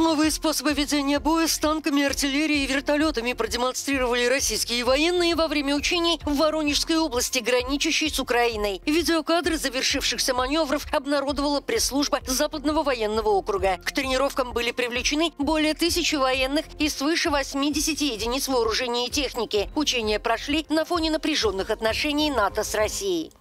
Новые способы ведения боя с танками, артиллерией и вертолетами продемонстрировали российские военные во время учений в Воронежской области, граничащей с Украиной. Видеокадры завершившихся маневров обнародовала пресс-служба Западного военного округа. К тренировкам были привлечены более 1000 военных и свыше 80 единиц вооружения и техники. Учения прошли на фоне напряженных отношений НАТО с Россией.